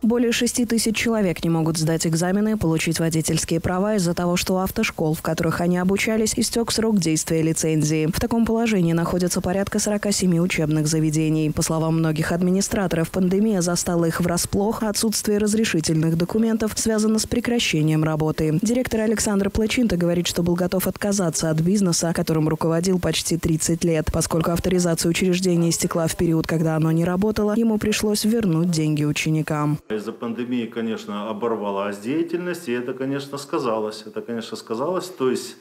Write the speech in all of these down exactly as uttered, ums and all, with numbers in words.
Более шести тысяч человек не могут сдать экзамены и получить водительские права из-за того, что у автошкол, в которых они обучались, истек срок действия лицензии. В таком положении находятся порядка сорока семи учебных заведений. По словам многих администраторов, пандемия застала их врасплох, а отсутствие разрешительных документов связано с прекращением работы. Директор Александр Плэчинто говорит, что был готов отказаться от бизнеса, которым руководил почти тридцать лет. Поскольку авторизация учреждения истекла в период, когда оно не работало, ему пришлось вернуть деньги ученикам. Из-за пандемии, конечно, оборвалась деятельность, и это, конечно, сказалось. Это, конечно, сказалось. То есть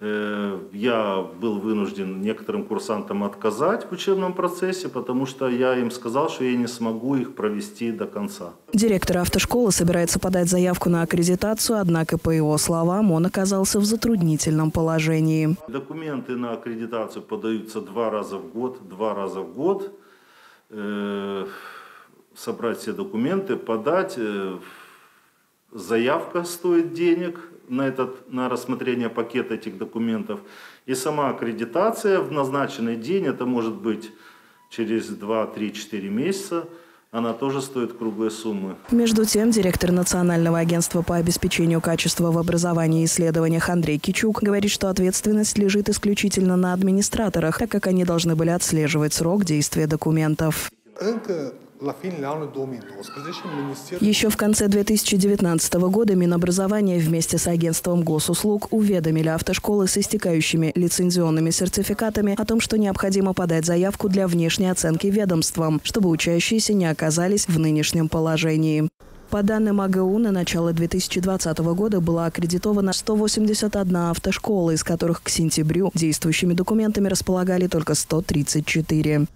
э, я был вынужден некоторым курсантам отказать в учебном процессе, потому что я им сказал, что я не смогу их провести до конца. Директор автошколы собирается подать заявку на аккредитацию, однако, по его словам, он оказался в затруднительном положении. Документы на аккредитацию подаются два раза в год, два раза в год. Э, собрать все документы, подать. Заявка стоит денег на, этот, на рассмотрение пакета этих документов. И сама аккредитация в назначенный день, это может быть через два, три, четыре месяца, она тоже стоит круглой суммы. Между тем, директор Национального агентства по обеспечению качества в образовании и исследованиях Андрей Кичук говорит, что ответственность лежит исключительно на администраторах, так как они должны были отслеживать срок действия документов. Еще в конце две тысячи девятнадцатого года Минобразование вместе с Агентством Госуслуг уведомили автошколы с истекающими лицензионными сертификатами о том, что необходимо подать заявку для внешней оценки ведомством, чтобы учащиеся не оказались в нынешнем положении. По данным а гэ у, на начало две тысячи двадцатого года была аккредитована сто восемьдесят одна автошкола, из которых к сентябрю действующими документами располагали только сто тридцать четыре.